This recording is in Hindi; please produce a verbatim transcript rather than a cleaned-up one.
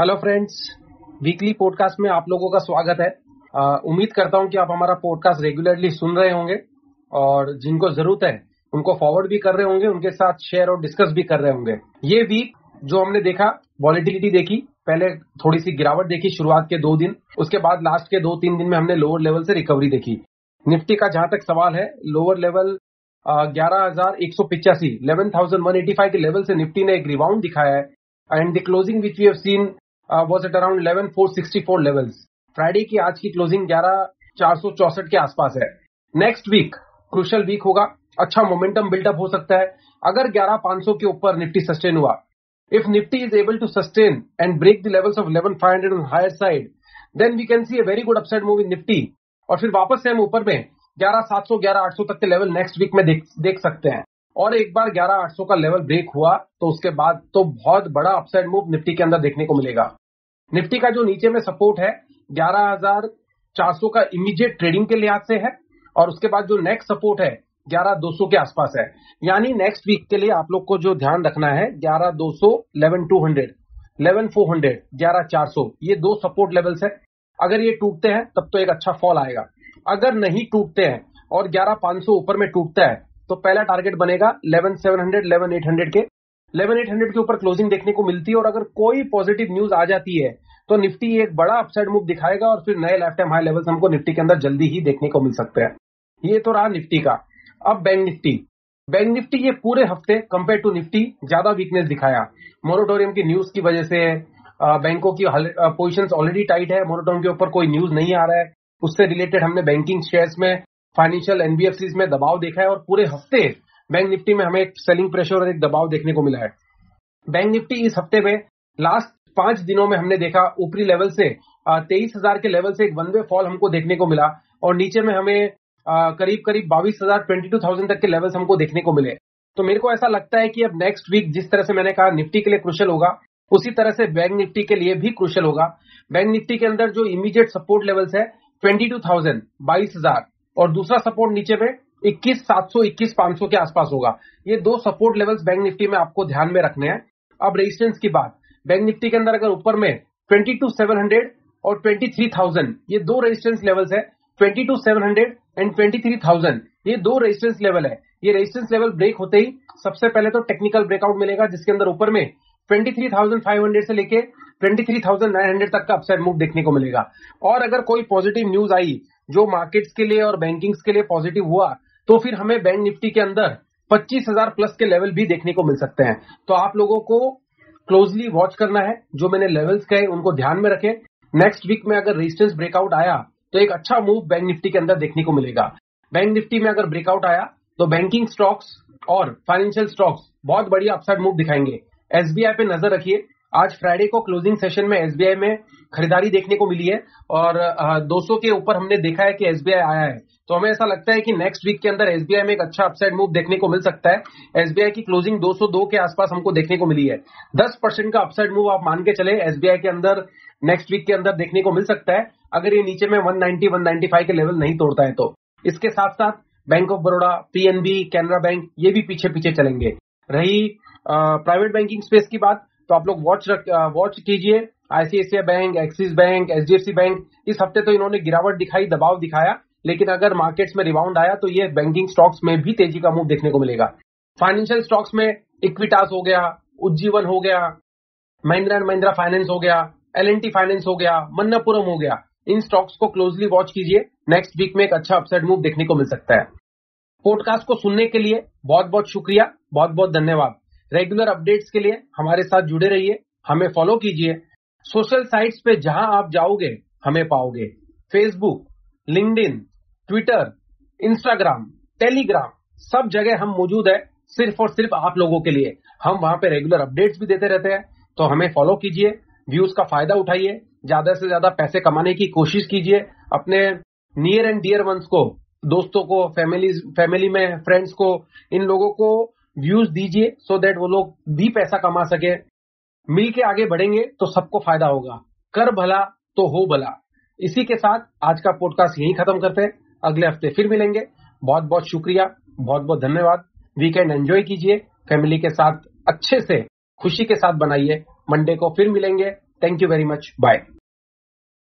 हेलो फ्रेंड्स, वीकली पॉडकास्ट में आप लोगों का स्वागत है। आ, उम्मीद करता हूं कि आप हमारा पॉडकास्ट रेगुलरली सुन रहे होंगे और जिनको जरूरत है उनको फॉरवर्ड भी कर रहे होंगे, उनके साथ शेयर और डिस्कस भी कर रहे होंगे। ये वीक जो हमने देखा, वॉलिटिलिटी देखी, पहले थोड़ी सी गिरावट देखी शुरुआत के दो दिन, उसके बाद लास्ट के दो तीन दिन में हमने लोअर लेवल से रिकवरी देखी। निफ्टी का जहां तक सवाल है, लोअर लेवल ग्यारह हज़ार एक सौ पचासी ग्यारह हज़ार एक सौ पचासी के लेवल से निफ्टी ने एक रिबाउंड दिखाया है and the closing which we have seen was at around ग्यारह हज़ार चार सौ चौंसठ लेवल्स। फ्राइडे की आज की क्लोजिंग ग्यारह हज़ार चार सौ चौंसठ के आसपास है। नेक्स्ट वीक क्रूशियल वीक होगा, अच्छा मोमेंटम बिल्डअप हो सकता है अगर ग्यारह हज़ार पाँच सौ के ऊपर निफ्टी सस्टेन हुआ। If Nifty is able to sustain and break the levels of ग्यारह हज़ार पाँच सौ on higher side, then we can see a very good upside move in Nifty और फिर वापस से हम ऊपर में ग्यारह हज़ार सात सौ ग्यारह हज़ार आठ सौ तक के लेवल नेक्स्ट वीक में देख, देख सकते हैं। और एक बार ग्यारह हज़ार आठ सौ का लेवल ब्रेक हुआ तो उसके बाद तो बहुत बड़ा अपसाइड मूव निफ्टी के अंदर देखने को मिलेगा। निफ्टी का जो नीचे में सपोर्ट है ग्यारह हज़ार चार सौ का इमीडिएट ट्रेडिंग के लिहाज से है और उसके बाद जो नेक्स्ट सपोर्ट है ग्यारह हज़ार दो सौ के आसपास है। यानी नेक्स्ट वीक के लिए आप लोग को जो ध्यान रखना है ग्यारह हज़ार दो सौ ग्यारह हज़ार दो सौ ग्यारह हज़ार चार सौ ग्यारह हज़ार चार सौ, ये दो सपोर्ट लेवल्स है। अगर ये टूटते हैं तब तो एक अच्छा फॉल आएगा, अगर नहीं टूटते हैं और ग्यारह हज़ार पाँच सौ ऊपर में टूटता है तो पहला टारगेट बनेगा ग्यारह हज़ार सात सौ ग्यारह हज़ार आठ सौ के ग्यारह हज़ार आठ सौ के ऊपर क्लोजिंग देखने को मिलती है। और अगर कोई पॉजिटिव न्यूज आ जाती है तो निफ्टी एक बड़ा अपसाइड मूव दिखाएगा और फिर नए लाइफ टाइम हाई लेवल्स हमको निफ्टी के अंदर जल्दी ही देखने को मिल सकते हैं। ये तो रहा निफ्टी का। अब बैंक निफ्टी, बैंक निफ्टी ये पूरे हफ्ते कंपेयर टू निफ्टी ज्यादा वीकनेस दिखाया। मोरेटोरियम की न्यूज की वजह से बैंकों की पोजिशंस ऑलरेडी टाइट है, मोरेटोरियम के ऊपर कोई न्यूज नहीं आ रहा है, उससे रिलेटेड हमने बैंकिंग शेयर्स में, फाइनेंशियल एनबीएफसीज में दबाव देखा है और पूरे हफ्ते बैंक निफ्टी में हमें एक सेलिंग प्रेशर और एक दबाव देखने को मिला है। बैंक निफ्टी इस हफ्ते में लास्ट पांच दिनों में हमने देखा ऊपरी लेवल से तेईस हज़ार के लेवल से एक वन वे फॉल हमको देखने को मिला और नीचे में हमें करीब करीब बाईस हज़ार बाईस हज़ार तक के लेवल्स हमको देखने को मिले। तो मेरे को ऐसा लगता है कि अब नेक्स्ट वीक जिस तरह से मैंने कहा निफ्टी के लिए क्रूशियल होगा, उसी तरह से बैंक निफ्टी के लिए भी क्रूशियल होगा। बैंक निफ्टी के अंदर जो इमीडिएट सपोर्ट लेवल्स है बाईस हज़ार बाईस हज़ार और दूसरा सपोर्ट नीचे में इक्कीस हज़ार सात सौ इक्कीस हज़ार पाँच सौ के आसपास होगा। ये दो सपोर्ट लेवल्स बैंक निफ्टी में आपको ध्यान में रखने हैं। अब रेजिस्टेंस की बात, बैंक निफ्टी के अंदर अगर ऊपर में बाईस हज़ार सात सौ और तेईस हज़ार ये दो रेजिस्टेंस लेवल्स है। बाईस हज़ार सात सौ एंड तेईस हज़ार ये दो रेजिस्टेंस लेवल है। ये रेजिस्टेंस लेवल ब्रेक होते ही सबसे पहले तो टेक्निकल ब्रेकआउट मिलेगा जिसके अंदर ऊपर में तेईस हज़ार पाँच सौ से लेके तेईस हज़ार नौ सौ तक का अपसाइड मूव देखने को मिलेगा। और अगर कोई पॉजिटिव न्यूज आई जो मार्केट्स के लिए और बैंकिंग्स के लिए पॉजिटिव हुआ तो फिर हमें बैंक निफ्टी के अंदर पच्चीस हज़ार प्लस के लेवल भी देखने को मिल सकते हैं। तो आप लोगों को क्लोजली वॉच करना है, जो मैंने लेवल्स कहे उनको ध्यान में रखें। नेक्स्ट वीक में अगर रेजिस्टेंस ब्रेकआउट आया तो एक अच्छा मूव बैंक निफ्टी के अंदर देखने को मिलेगा। बैंक निफ्टी में अगर ब्रेकआउट आया तो बैंकिंग स्टॉक्स और फाइनेंशियल स्टॉक्स बहुत बढ़िया अपसाइड मूव दिखाएंगे। एसबीआई पे नजर रखिए, आज फ्राइडे को क्लोजिंग सेशन में एसबीआई में खरीदारी देखने को मिली है और दो सौ के ऊपर हमने देखा है कि एसबीआई आया है। तो हमें ऐसा लगता है कि नेक्स्ट वीक के अंदर एसबीआई में एक अच्छा अपसाइड मूव देखने को मिल सकता है। एसबीआई की क्लोजिंग दो सौ दो के आसपास हमको देखने को मिली है। दस परसेंट का अपसाइड मूव आप मान के चले एसबीआई के अंदर नेक्स्ट वीक के अंदर देखने को मिल सकता है अगर ये नीचे में एक सौ नब्बे एक सौ पचानवे के लेवल नहीं तोड़ता है तो। इसके साथ साथ bank of Baroda, PNB, Canara bank ये भी पीछे पीछे चलेंगे। रही प्राइवेट बैंकिंग स्पेस की बात तो आप लोग वॉच वॉच कीजिए। ICICI bank, Axis bank, HDFC bank इस हफ्ते तो इन्होंने गिरावट दिखाई, दबाव दिखाया, लेकिन अगर मार्केट्स में रिबाउंड आया तो ये बैंकिंग स्टॉक्स में भी तेजी का मूव देखने को मिलेगा। फाइनेंशियल स्टॉक्स में इक्विटास हो गया, उज्जीवन हो गया, महिंद्रा एंड महिंद्रा फाइनेंस हो गया, एल एंड टी फाइनेंस हो गया, मन्नापुरम हो गया, इन स्टॉक्स को क्लोजली वॉच कीजिए। नेक्स्ट वीक में एक अच्छा अपसाइड मूव देखने को मिल सकता है। पॉडकास्ट को सुनने के लिए बहुत बहुत शुक्रिया, बहुत बहुत धन्यवाद। रेगुलर अपडेट्स के लिए हमारे साथ जुड़े रहिए, हमें फॉलो कीजिए। सोशल साइट्स पे जहां आप जाओगे हमें पाओगे, Facebook, LinkedIn, Twitter, Instagram, Telegram, सब जगह हम मौजूद है सिर्फ और सिर्फ आप लोगों के लिए। हम वहां पे रेगुलर अपडेट्स भी देते रहते हैं, तो हमें फॉलो कीजिए, व्यूज का फायदा उठाइए, ज्यादा से ज्यादा पैसे कमाने की कोशिश कीजिए। अपने नियर एंड डियर वंस को, दोस्तों को, फैमिली फैमिली में फ्रेंड्स को, इन लोगों को व्यूज दीजिए सो दैट वो लोग भी पैसा कमा सके। मिल के आगे बढ़ेंगे तो सबको फायदा होगा। कर भला तो हो भला। इसी के साथ आज का पॉडकास्ट यहीं खत्म करते हैं, अगले हफ्ते फिर मिलेंगे। बहुत बहुत शुक्रिया, बहुत बहुत धन्यवाद। वीकेंड एंजॉय कीजिए, फैमिली के साथ अच्छे से खुशी के साथ बनाइए। मंडे को फिर मिलेंगे, Thank you very much. Bye.